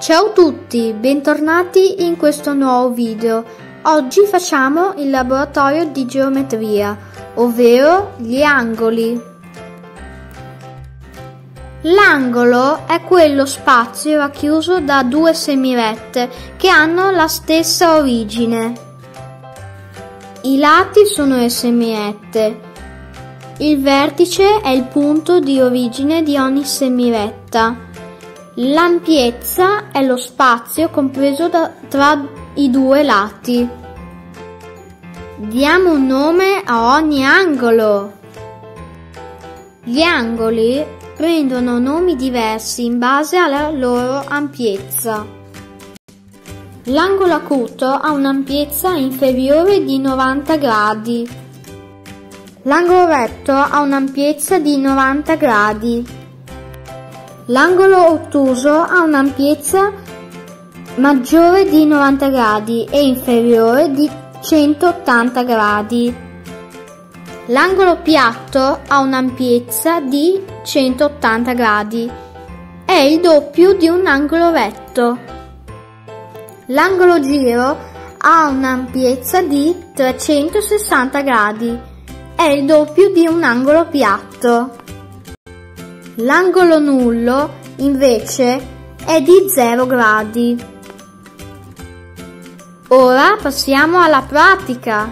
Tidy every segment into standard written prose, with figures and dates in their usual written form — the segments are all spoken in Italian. Ciao a tutti, bentornati in questo nuovo video. Oggi facciamo il laboratorio di geometria, ovvero gli angoli. L'angolo è quello spazio racchiuso da due semirette che hanno la stessa origine. I lati sono le semirette. Il vertice è il punto di origine di ogni semiretta. L'ampiezza è lo spazio compreso tra i due lati. Diamo un nome a ogni angolo. Gli angoli prendono nomi diversi in base alla loro ampiezza. L'angolo acuto ha un'ampiezza inferiore di 90 gradi. L'angolo retto ha un'ampiezza di 90 gradi. L'angolo ottuso ha un'ampiezza maggiore di 90 gradi e inferiore di 180 gradi. L'angolo piatto ha un'ampiezza di 180 gradi. È il doppio di un angolo retto. L'angolo giro ha un'ampiezza di 360 gradi. È il doppio di un angolo piatto. L'angolo nullo, invece, è di 0 gradi. Ora passiamo alla pratica.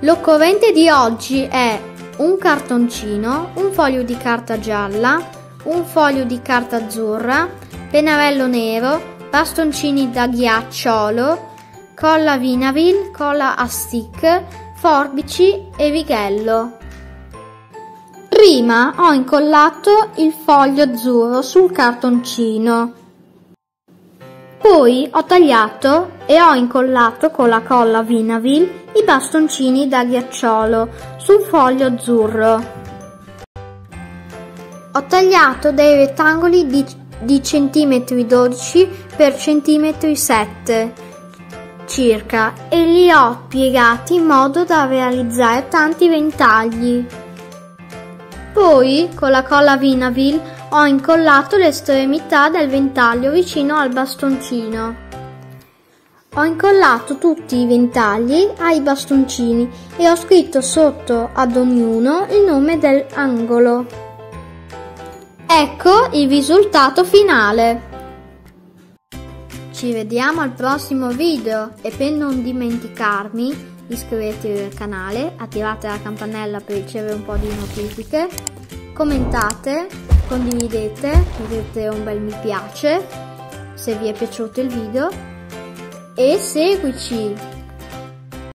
L'occorrente di oggi è un cartoncino, un foglio di carta gialla, un foglio di carta azzurra, pennarello nero, bastoncini da ghiacciolo, colla vinavil, colla a stick, forbici e righello. Prima ho incollato il foglio azzurro sul cartoncino, poi ho tagliato e ho incollato con la colla vinavil i bastoncini da ghiacciolo sul foglio azzurro. Ho tagliato dei rettangoli di centimetri 12 per centimetri 7 circa e li ho piegati in modo da realizzare tanti ventagli. Poi, con la colla vinavil, ho incollato l'estremità del ventaglio vicino al bastoncino. Ho incollato tutti i ventagli ai bastoncini e ho scritto sotto ad ognuno il nome dell'angolo. Ecco il risultato finale. Ci vediamo al prossimo video e per non dimenticarmi, iscrivetevi al canale, attivate la campanella per ricevere un po' di notifiche, commentate, condividete, mettete un bel mi piace se vi è piaciuto il video e seguici!